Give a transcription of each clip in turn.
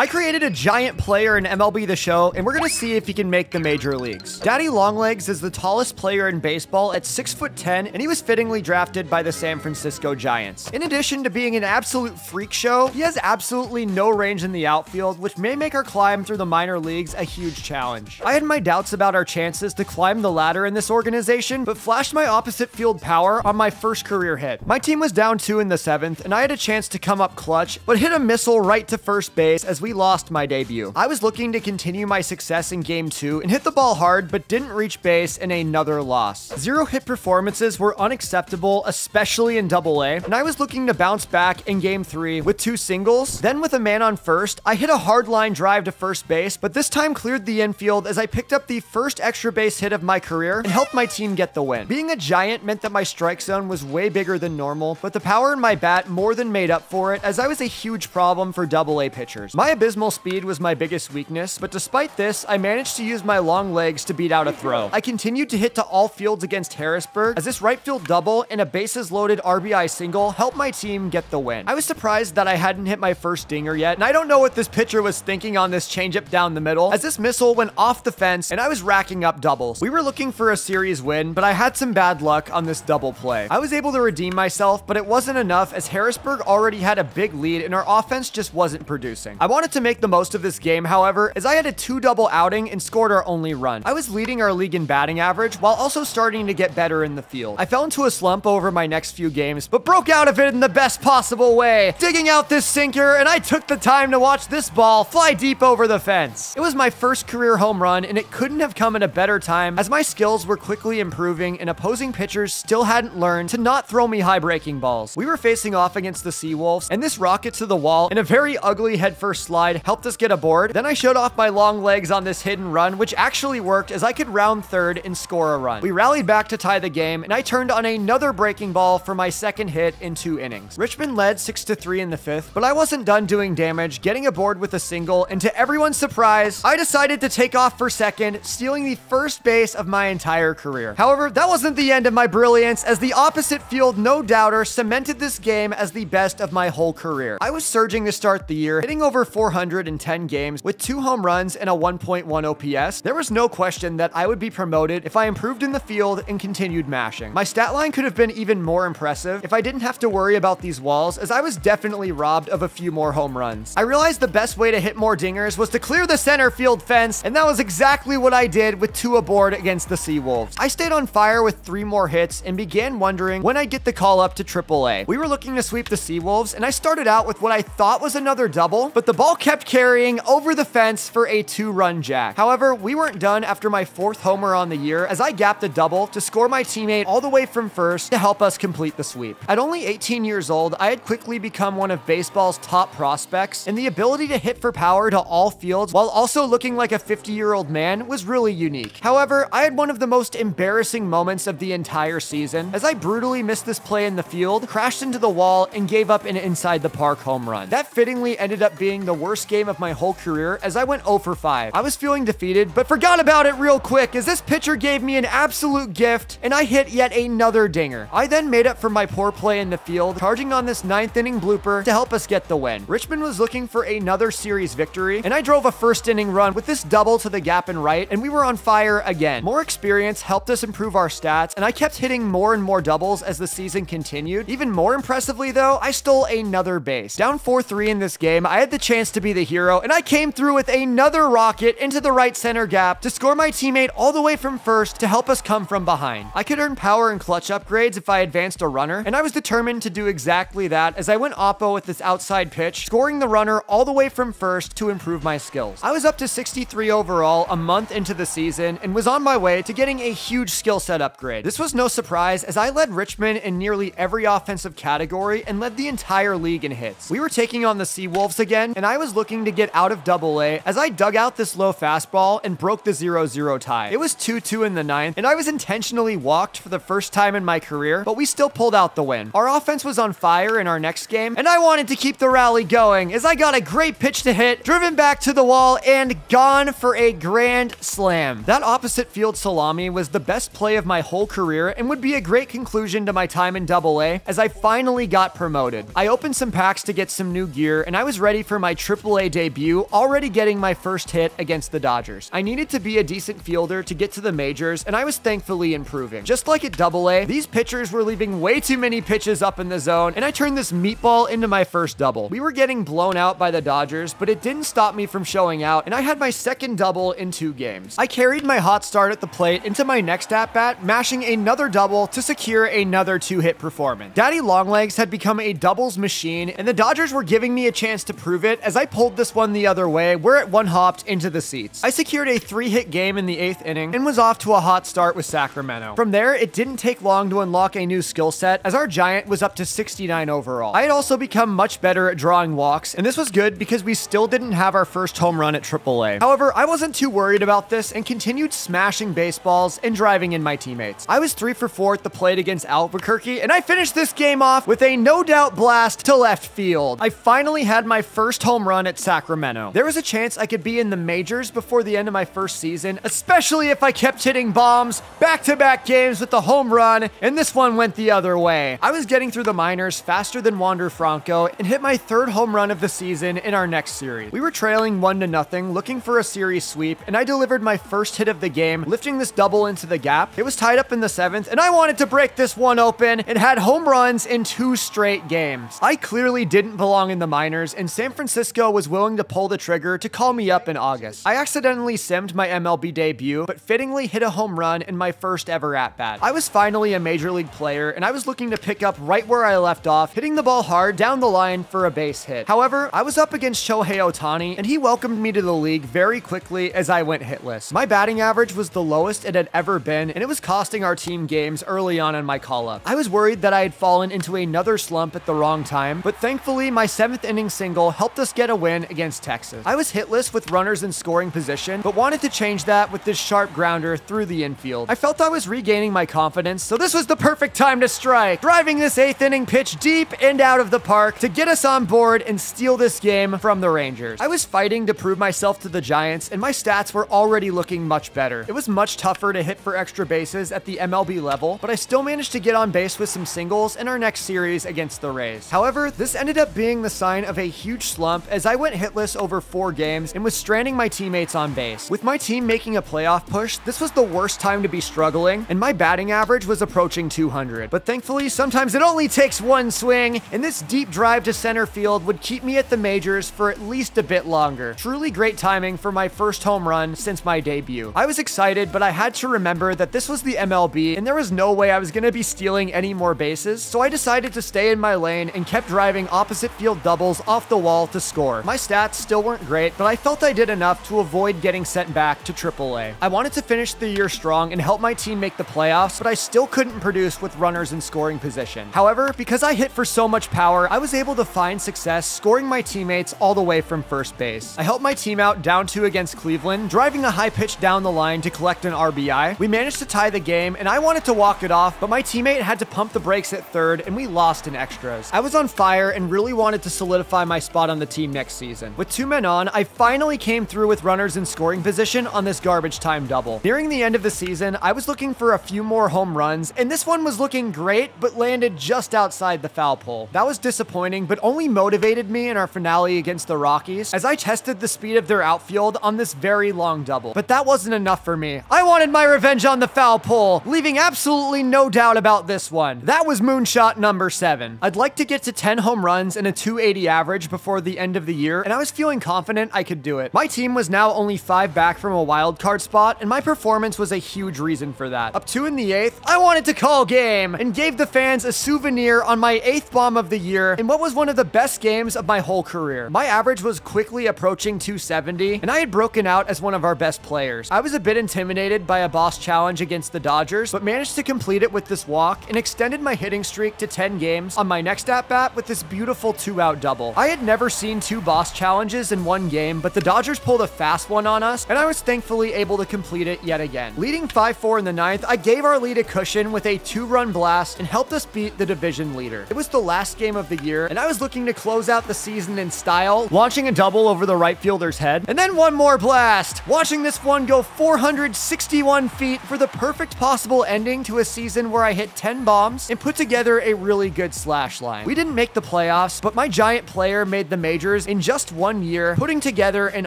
I created a giant player in MLB The Show, and we're gonna see if he can make the major leagues. Daddy Longlegs is the tallest player in baseball at 6'10", and he was fittingly drafted by the San Francisco Giants. In addition to being an absolute freak show, he has absolutely no range in the outfield, which may make our climb through the minor leagues a huge challenge. I had my doubts about our chances to climb the ladder in this organization, but flashed my opposite field power on my first career hit. My team was down 2 in the 7th, and I had a chance to come up clutch, but hit a missile right to first base as we lost my debut. I was looking to continue my success in game 2 and hit the ball hard, but didn't reach base in another loss. Zero hit performances were unacceptable, especially in Double-A, and I was looking to bounce back in game 3 with 2 singles. Then with a man on first, I hit a hard line drive to first base, but this time cleared the infield as I picked up the first extra base hit of my career and helped my team get the win. Being a Giant meant that my strike zone was way bigger than normal, but the power in my bat more than made up for it as I was a huge problem for Double-A pitchers. My abysmal speed was my biggest weakness, but despite this, I managed to use my long legs to beat out a throw. I continued to hit to all fields against Harrisburg, as this right field double and a bases-loaded RBI single helped my team get the win. I was surprised that I hadn't hit my first dinger yet, and I don't know what this pitcher was thinking on this changeup down the middle, as this missile went off the fence, and I was racking up doubles. We were looking for a series win, but I had some bad luck on this double play. I was able to redeem myself, but it wasn't enough, as Harrisburg already had a big lead, and our offense just wasn't producing. I wanted to make the most of this game, however, as I had a 2-double outing and scored our only run. I was leading our league in batting average while also starting to get better in the field. I fell into a slump over my next few games, but broke out of it in the best possible way, digging out this sinker, and I took the time to watch this ball fly deep over the fence. It was my first career home run, and it couldn't have come at a better time as my skills were quickly improving and opposing pitchers still hadn't learned to not throw me high breaking balls. We were facing off against the Seawolves, and this rocket to the wall and a very ugly headfirst slide helped us get aboard. Then I showed off my long legs on this hidden run, which actually worked as I could round third and score a run. We rallied back to tie the game, and I turned on another breaking ball for my second hit in 2 innings. Richmond led 6-3 in the 5th, but I wasn't done doing damage, getting aboard with a single, and to everyone's surprise, I decided to take off for second, stealing the first base of my entire career. However, that wasn't the end of my brilliance, as the opposite field no-doubter cemented this game as the best of my whole career. I was surging to start the year, hitting over 410 games with 2 home runs and a 1.1 OPS. There was no question that I would be promoted if I improved in the field and continued mashing. My stat line could have been even more impressive if I didn't have to worry about these walls, as I was definitely robbed of a few more home runs. I realized the best way to hit more dingers was to clear the center field fence, and that was exactly what I did with 2 aboard against the Seawolves. I stayed on fire with 3 more hits and began wondering when I'd get the call up to AAA. We were looking to sweep the Seawolves, and I started out with what I thought was another double, but the ball kept carrying over the fence for a 2-run jack. However, we weren't done after my 4th homer on the year, as I gapped a double to score my teammate all the way from first to help us complete the sweep. At only 18 years old, I had quickly become one of baseball's top prospects, and the ability to hit for power to all fields while also looking like a 50-year-old man was really unique. However, I had one of the most embarrassing moments of the entire season, as I brutally missed this play in the field, crashed into the wall, and gave up an inside the park home run. That fittingly ended up being the worst game of my whole career, as I went 0-for-5. I was feeling defeated, but forgot about it real quick, as this pitcher gave me an absolute gift, and I hit yet another dinger. I then made up for my poor play in the field, charging on this 9th inning blooper to help us get the win. Richmond was looking for another series victory, and I drove a 1st inning run with this double to the gap and right, and we were on fire again. More experience helped us improve our stats, and I kept hitting more and more doubles as the season continued. Even more impressively though, I stole another base. Down 4-3 in this game, I had the chance to be the hero, and I came through with another rocket into the right center gap to score my teammate all the way from first to help us come from behind. I could earn power and clutch upgrades if I advanced a runner, and I was determined to do exactly that as I went oppo with this outside pitch, scoring the runner all the way from first to improve my skills. I was up to 63 overall a month into the season and was on my way to getting a huge skill set upgrade. This was no surprise as I led Richmond in nearly every offensive category and led the entire league in hits. We were taking on the Seawolves again, and I was looking to get out of Double-A as I dug out this low fastball and broke the 0-0 tie. It was 2-2 in the 9th, and I was intentionally walked for the first time in my career, but we still pulled out the win. Our offense was on fire in our next game, and I wanted to keep the rally going as I got a great pitch to hit, driven back to the wall, and gone for a grand slam. That opposite field salami was the best play of my whole career and would be a great conclusion to my time in Double-A as I finally got promoted. I opened some packs to get some new gear, and I was ready for my AAA debut, already getting my first hit against the Dodgers. I needed to be a decent fielder to get to the majors, and I was thankfully improving. Just like at AA, these pitchers were leaving way too many pitches up in the zone, and I turned this meatball into my first double. We were getting blown out by the Dodgers, but it didn't stop me from showing out, and I had my second double in 2 games. I carried my hot start at the plate into my next at-bat, mashing another double to secure another 2-hit performance. Daddy Longlegs had become a doubles machine, and the Dodgers were giving me a chance to prove it as I pulled this one the other way, where it one-hopped into the seats. I secured a 3-hit game in the 8th inning and was off to a hot start with Sacramento. From there, it didn't take long to unlock a new skill set as our Giant was up to 69 overall. I had also become much better at drawing walks, and this was good because we still didn't have our first home run at AAA. However, I wasn't too worried about this and continued smashing baseballs and driving in my teammates. I was 3 for 4 at the plate against Albuquerque, and I finished this game off with a no-doubt blast to left field. I finally had my first home run at Sacramento. There was a chance I could be in the majors before the end of my first season, especially if I kept hitting bombs back-to-back games with the home run, and this one went the other way. I was getting through the minors faster than Wander Franco and hit my 3rd home run of the season in our next series. We were trailing 1-0, looking for a series sweep, and I delivered my first hit of the game, lifting this double into the gap. It was tied up in the 7th, and I wanted to break this one open and had home runs in 2 straight games. I clearly didn't belong in the minors, and San Francisco was willing to pull the trigger to call me up in August. I accidentally simmed my MLB debut, but fittingly hit a home run in my first ever at-bat. I was finally a major league player, and I was looking to pick up right where I left off, hitting the ball hard down the line for a base hit. However, I was up against Shohei Ohtani, and he welcomed me to the league very quickly as I went hitless. My batting average was the lowest it had ever been, and it was costing our team games early on in my call-up. I was worried that I had fallen into another slump at the wrong time, but thankfully my 7th inning single helped us get a win against Texas. I was hitless with runners in scoring position, but wanted to change that with this sharp grounder through the infield. I felt I was regaining my confidence, so this was the perfect time to strike, driving this 8th inning pitch deep and out of the park to get us on board and steal this game from the Rangers. I was fighting to prove myself to the Giants, and my stats were already looking much better. It was much tougher to hit for extra bases at the MLB level, but I still managed to get on base with some singles in our next series against the Rays. However, this ended up being the sign of a huge slump as I went hitless over 4 games and was stranding my teammates on base. With my team making a playoff push, this was the worst time to be struggling, and my batting average was approaching 200. But thankfully, sometimes it only takes 1 swing, and this deep drive to center field would keep me at the majors for at least a bit longer. Truly great timing for my first home run since my debut. I was excited, but I had to remember that this was the MLB, and there was no way I was going to be stealing any more bases, so I decided to stay in my lane and kept driving opposite field doubles off the wall to score. My stats still weren't great, but I felt I did enough to avoid getting sent back to AAA. I wanted to finish the year strong and help my team make the playoffs, but I still couldn't produce with runners in scoring position. However, because I hit for so much power, I was able to find success scoring my teammates all the way from first base. I helped my team out down 2 against Cleveland, driving a high pitch down the line to collect an RBI. We managed to tie the game, and I wanted to walk it off, but my teammate had to pump the brakes at 3rd, and we lost in extras. I was on fire and really wanted to solidify my spot on the team next season. With 2 men on, I finally came through with runners in scoring position on this garbage time double. Nearing the end of the season, I was looking for a few more home runs, and this one was looking great, but landed just outside the foul pole. That was disappointing, but only motivated me in our finale against the Rockies, as I tested the speed of their outfield on this very long double. But that wasn't enough for me. I wanted my revenge on the foul pole, leaving absolutely no doubt about this one. That was moonshot number 7. I'd like to get to 10 home runs and a 280 average before the end of the year, and I was feeling confident I could do it. My team was now only 5 back from a wild card spot, and my performance was a huge reason for that. Up 2 in the 8th, I wanted to call game and gave the fans a souvenir on my 8th bomb of the year in what was one of the best games of my whole career. My average was quickly approaching 270, and I had broken out as one of our best players. I was a bit intimidated by a boss challenge against the Dodgers, but managed to complete it with this walk and extended my hitting streak to 10 games on my next at-bat with this beautiful 2-out double. I had never seen 2 boss challenges in 1 game, but the Dodgers pulled a fast one on us, and I was thankfully able to complete it yet again. Leading 5-4 in the 9th, I gave our lead a cushion with a 2-run blast and helped us beat the division leader. It was the last game of the year, and I was looking to close out the season in style, launching a double over the right fielder's head, and then 1 more blast, watching this one go 461 feet for the perfect possible ending to a season where I hit 10 bombs and put together a really good slash line. We didn't make the playoffs, but my Giant player made the majors Rangers in just 1 year, putting together an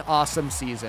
awesome season.